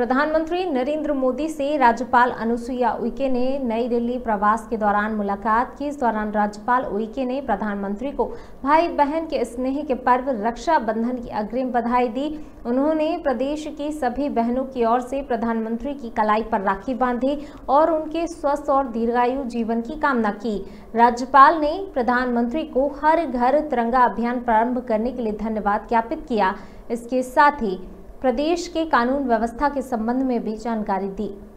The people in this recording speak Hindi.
प्रधानमंत्री नरेंद्र मोदी से राज्यपाल अनुसुईया उइके ने नई दिल्ली प्रवास के दौरान मुलाकात की। इस दौरान राज्यपाल उइके ने प्रधानमंत्री को भाई बहन के स्नेह के पर्व रक्षा बंधन की अग्रिम बधाई दी। उन्होंने प्रदेश की सभी बहनों की ओर से प्रधानमंत्री की कलाई पर राखी बांधी और उनके स्वस्थ और दीर्घायु जीवन की कामना की। राज्यपाल ने प्रधानमंत्री को हर घर तिरंगा अभियान प्रारंभ करने के लिए धन्यवाद ज्ञापित किया। इसके साथ ही प्रदेश के कानून व्यवस्था के संबंध में भी जानकारी दी।